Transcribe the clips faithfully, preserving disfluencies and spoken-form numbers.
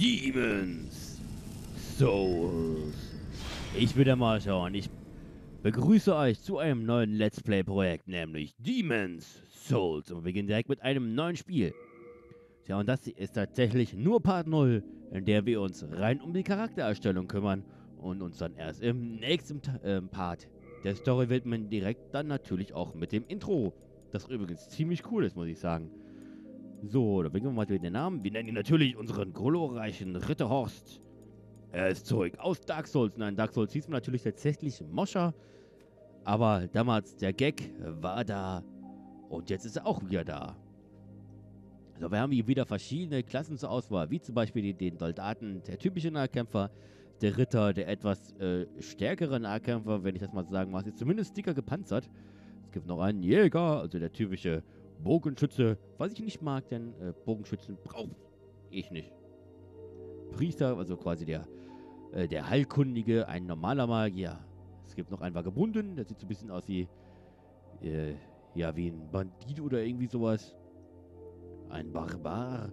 Demon's Souls. Ich bin der Mascha und ich begrüße euch zu einem neuen Let's Play Projekt, nämlich Demon's Souls. Und wir beginnen direkt mit einem neuen Spiel. Ja, und das ist tatsächlich nur Part null, in der wir uns rein um die Charaktererstellung kümmern und uns dann erst im nächsten äh, Part der Story widmen, direkt dann natürlich auch mit dem Intro. Das übrigens ziemlich cool ist, muss ich sagen. So, da beginnen wir mal mit den Namen. Wir nennen ihn natürlich unseren glorreichen Ritter Horst. Er ist zurück aus Dark Souls. Nein, Dark Souls hieß man natürlich tatsächlich Moscher. Aber damals der Gag war da. Und jetzt ist er auch wieder da. So, wir haben hier wieder verschiedene Klassen zur Auswahl. Wie zum Beispiel den Soldaten, der typische Nahkämpfer. Der Ritter, der etwas äh, stärkere Nahkämpfer, wenn ich das mal sagen mag. Ist zumindest dicker gepanzert. Es gibt noch einen Jäger, also der typische Bogenschütze, was ich nicht mag, denn äh, Bogenschützen brauche ich nicht. Priester, also quasi der, äh, der Heilkundige, ein normaler Magier. Es gibt noch einen Vagabunden, der sieht so ein bisschen aus wie, äh, ja, wie ein Bandit oder irgendwie sowas. Ein Barbar.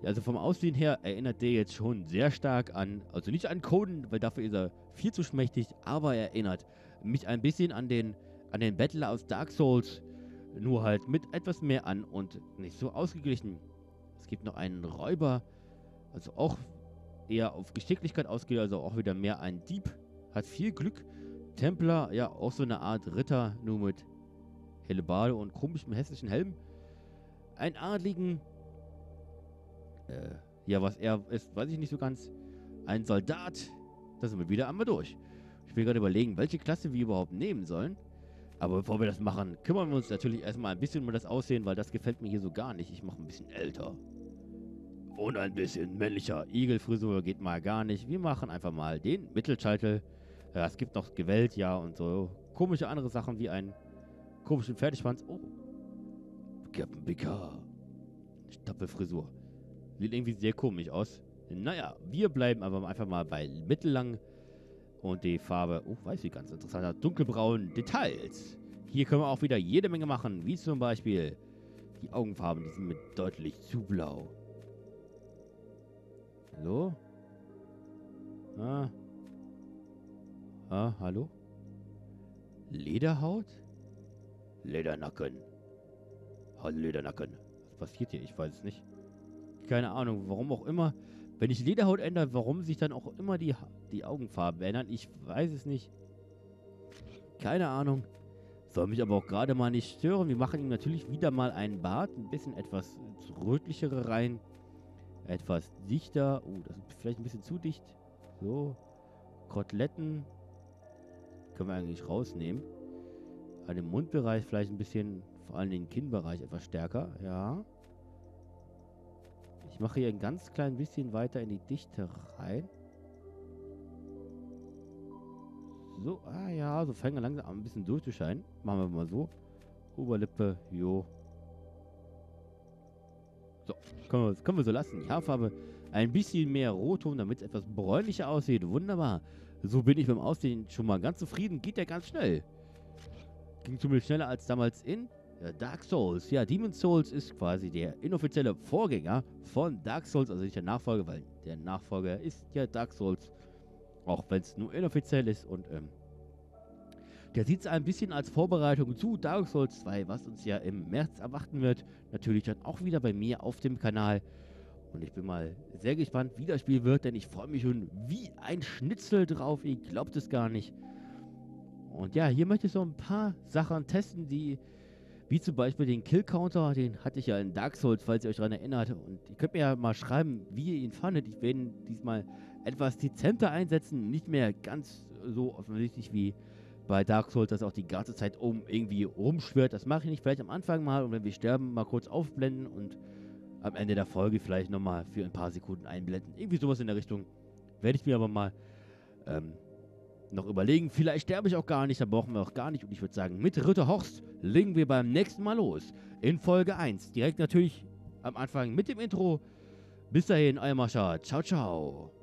Ja, also vom Aussehen her erinnert der jetzt schon sehr stark an, also nicht an Coden, weil dafür ist er viel zu schmächtig, aber er erinnert mich ein bisschen an den, an den Battler aus Dark Souls, nur halt mit etwas mehr an und nicht so ausgeglichen. Es gibt noch einen Räuber, also auch eher auf Geschicklichkeit ausgeht, also auch wieder mehr ein Dieb, hat viel Glück. Templer, ja, auch so eine Art Ritter, nur mit Hellebarde und komischem hässlichen Helm. Ein Adligen, äh, ja, was er ist, weiß ich nicht so ganz. Ein Soldat, da sind wir wieder einmal durch. Ich will gerade überlegen, welche Klasse wir überhaupt nehmen sollen. Aber bevor wir das machen, kümmern wir uns natürlich erstmal ein bisschen um das Aussehen, weil das gefällt mir hier so gar nicht. Ich mache ein bisschen älter. Und ein bisschen männlicher. Igelfrisur geht mal gar nicht. Wir machen einfach mal den Mittelscheitel. Ja, es gibt noch Gewalt, ja, und so komische andere Sachen wie einen komischen Pferdeschwanz. Oh. Captain Bika. Stapelfrisur. Sieht irgendwie sehr komisch aus. Naja, wir bleiben aber einfach mal bei mittellang. Und die Farbe, oh, weiß ich, ganz interessanter, dunkelbraun Details. Hier können wir auch wieder jede Menge machen, wie zum Beispiel die Augenfarben, die sind mit deutlich zu blau. Hallo? Ah. Ah, hallo? Lederhaut? Ledernacken. Hallo, Ledernacken. Was passiert hier? Ich weiß es nicht. Keine Ahnung, warum auch immer. Wenn ich Lederhaut ändere, warum sich dann auch immer die, die Augenfarben ändern? Ich weiß es nicht. Keine Ahnung. Soll mich aber auch gerade mal nicht stören. Wir machen ihm natürlich wieder mal einen Bart. Ein bisschen etwas rötlichere rein. Etwas dichter. Oh, das ist vielleicht ein bisschen zu dicht. So. Koteletten. Können wir eigentlich rausnehmen. An dem Mundbereich vielleicht ein bisschen, vor allem den Kinnbereich etwas stärker. Ja. Ich mache hier ein ganz klein bisschen weiter in die Dichte rein. So, ah ja, so fangen wir langsam an, ein bisschen durchzuscheinen. Machen wir mal so. Oberlippe, jo. So, können wir, können wir so lassen. Die Haarfarbe ein bisschen mehr Rotton, damit es etwas bräunlicher aussieht. Wunderbar. So bin ich beim Aussehen schon mal ganz zufrieden. Geht ja ganz schnell. Ging ziemlich schneller als damals in Dark Souls. Ja, Demon's Souls ist quasi der inoffizielle Vorgänger von Dark Souls, also nicht der Nachfolger, weil der Nachfolger ist ja Dark Souls, auch wenn es nur inoffiziell ist. Und ähm, der sieht es ein bisschen als Vorbereitung zu Dark Souls zwei, was uns ja im März erwarten wird. Natürlich dann auch wieder bei mir auf dem Kanal. Und ich bin mal sehr gespannt, wie das Spiel wird, denn ich freue mich schon wie ein Schnitzel drauf. Ihr glaubt es gar nicht. Und ja, hier möchte ich so ein paar Sachen testen, die... Wie zum Beispiel den Kill-Counter, den hatte ich ja in Dark Souls, falls ihr euch daran erinnert. Und ihr könnt mir ja mal schreiben, wie ihr ihn fandet. Ich werde ihn diesmal etwas dezenter einsetzen. Nicht mehr ganz so offensichtlich wie bei Dark Souls, dass auch die ganze Zeit oben irgendwie rumschwirrt. Das mache ich nicht. Vielleicht am Anfang mal und wenn wir sterben, mal kurz aufblenden und am Ende der Folge vielleicht nochmal für ein paar Sekunden einblenden. Irgendwie sowas in der Richtung. Werde ich mir aber mal ähm, noch überlegen. Vielleicht sterbe ich auch gar nicht, da brauchen wir auch gar nicht. Und ich würde sagen, mit Ritter Horst legen wir beim nächsten Mal los. In Folge eins. Direkt natürlich am Anfang mit dem Intro. Bis dahin, euer Mascha. Ciao, ciao.